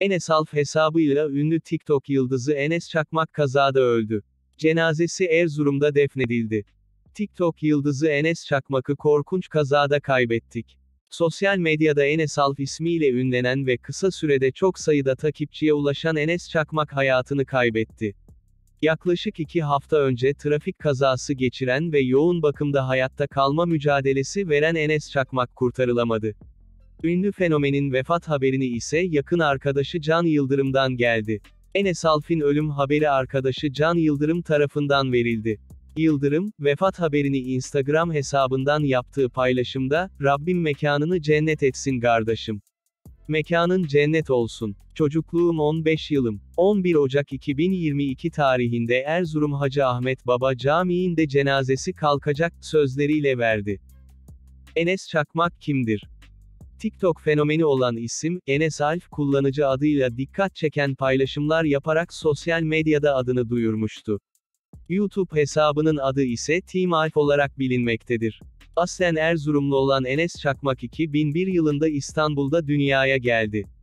Enes Alf hesabıyla ünlü TikTok yıldızı Enes Çakmak kazada öldü. Cenazesi Erzurum'da defnedildi. TikTok yıldızı Enes Çakmak'ı korkunç kazada kaybettik. Sosyal medyada Enes Alf ismiyle ünlenen ve kısa sürede çok sayıda takipçiye ulaşan Enes Çakmak hayatını kaybetti. Yaklaşık 2 hafta önce trafik kazası geçiren ve yoğun bakımda hayatta kalma mücadelesi veren Enes Çakmak kurtarılamadı. Ünlü fenomenin vefat haberini ise yakın arkadaşı Can Yıldırım'dan geldi. Enes Alf'in ölüm haberi arkadaşı Can Yıldırım tarafından verildi. Yıldırım, vefat haberini Instagram hesabından yaptığı paylaşımda, "Rabbim mekanını cennet etsin kardeşim. Mekanın cennet olsun. Çocukluğum 15 yılım. 11 Ocak 2022 tarihinde Erzurum Hacı Ahmet Baba Camii'nde cenazesi kalkacak" sözleriyle verdi. Enes Çakmak kimdir? TikTok fenomeni olan isim, Enes Alf kullanıcı adıyla dikkat çeken paylaşımlar yaparak sosyal medyada adını duyurmuştu. YouTube hesabının adı ise Team Alf olarak bilinmektedir. Aslen Erzurumlu olan Enes Çakmak 2001 yılında İstanbul'da dünyaya geldi.